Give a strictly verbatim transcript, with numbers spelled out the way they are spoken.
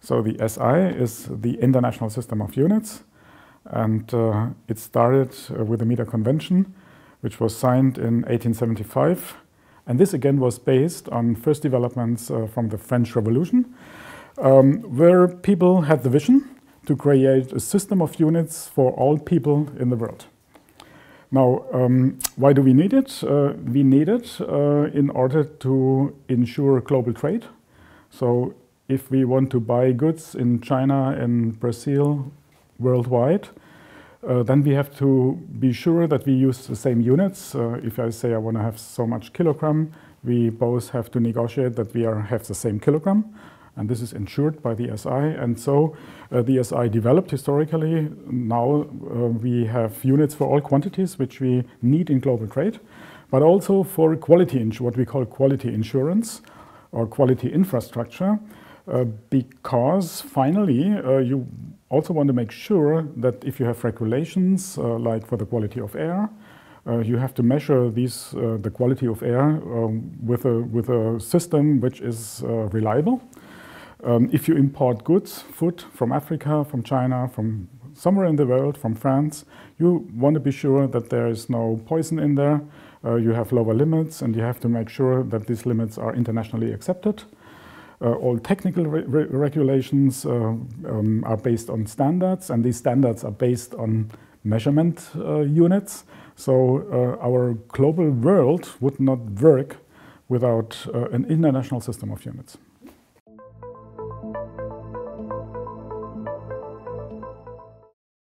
So the S I is the International System of Units, and uh, it started uh, with the Meter Convention, which was signed in eighteen seventy-five, and this again was based on first developments uh, from the French Revolution, um, where people had the vision to create a system of units for all people in the world. Now, um, why do we need it? Uh, we need it uh, in order to ensure global trade. So, if we want to buy goods in China, in Brazil, worldwide, uh, then we have to be sure that we use the same units. Uh, if I say I want to have so much kilogramme, we both have to negotiate that we are, have the same kilogramme, and this is ensured by the S I. And so uh, the S I developed historically. Now uh, we have units for all quantities which we need in global trade, but also for quality, what we call quality insurance or quality infrastructure. Uh, because finally uh, you also want to make sure that if you have regulations uh, like for the quality of air, uh, you have to measure these, uh, the quality of air um, with, a, with a system which is uh, reliable. Um, if you import goods, food from Africa, from China, from somewhere in the world, from France, you want to be sure that there is no poison in there, uh, you have lower limits, and you have to make sure that these limits are internationally accepted. Uh, all technical re re regulations uh, um, are based on standards, and these standards are based on measurement uh, units. So uh, our global world would not work without uh, an international system of units.